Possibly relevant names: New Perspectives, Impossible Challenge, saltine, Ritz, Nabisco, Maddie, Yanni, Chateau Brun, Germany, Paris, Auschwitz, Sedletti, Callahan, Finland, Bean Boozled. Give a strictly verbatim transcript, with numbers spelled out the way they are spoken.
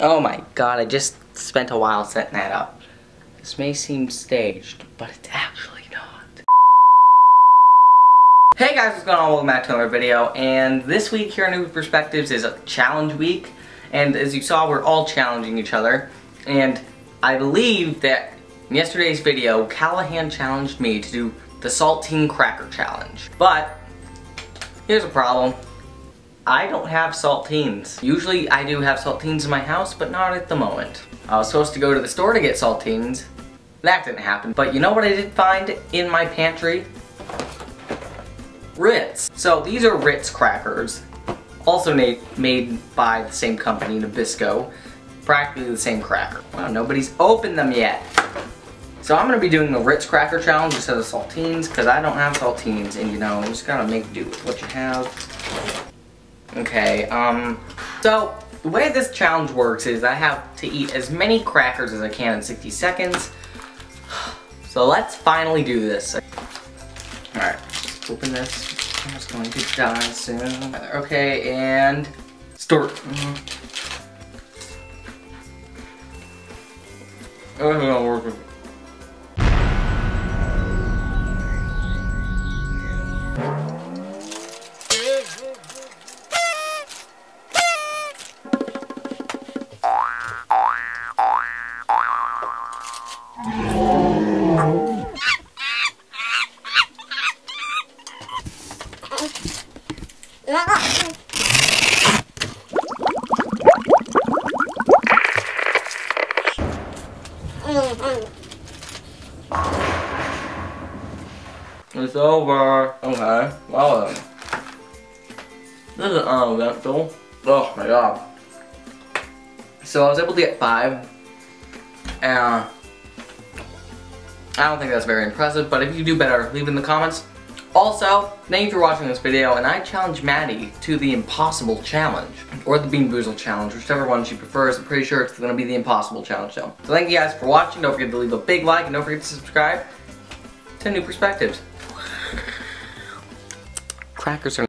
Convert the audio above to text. Oh my god, I just spent a while setting that up. This may seem staged, but it's actually not. Hey guys, what's going on? Welcome back to another video, and this week here on New Perspectives is a challenge week, and as you saw, we're all challenging each other, and I believe that in yesterday's video, Callahan challenged me to do the saltine cracker challenge, but here's a problem. I don't have saltines. Usually I do have saltines in my house, but not at the moment. I was supposed to go to the store to get saltines. That didn't happen. But you know what I did find in my pantry? Ritz. So these are Ritz crackers, also made by the same company, Nabisco. Practically the same cracker. Wow, nobody's opened them yet. So I'm gonna be doing the Ritz cracker challenge instead of saltines, because I don't have saltines, and you know, you just gotta make do with what you have. Okay, um, so the way this challenge works is I have to eat as many crackers as I can in sixty seconds. So let's finally do this. Alright, open this. I'm just going to die soon. Okay, and start. Oh, it's not working. It's over. Okay. Well then. This is uneventful. Oh my god. So I was able to get five. And uh, I don't think that's very impressive, but if you do better, leave it in the comments. Also, thank you for watching this video, and I challenge Maddie to the Impossible Challenge, or the Bean Boozled Challenge, whichever one she prefers. I'm pretty sure it's going to be the Impossible Challenge, though. So thank you guys for watching. Don't forget to leave a big like, and don't forget to subscribe to New Perspectives. Crackers are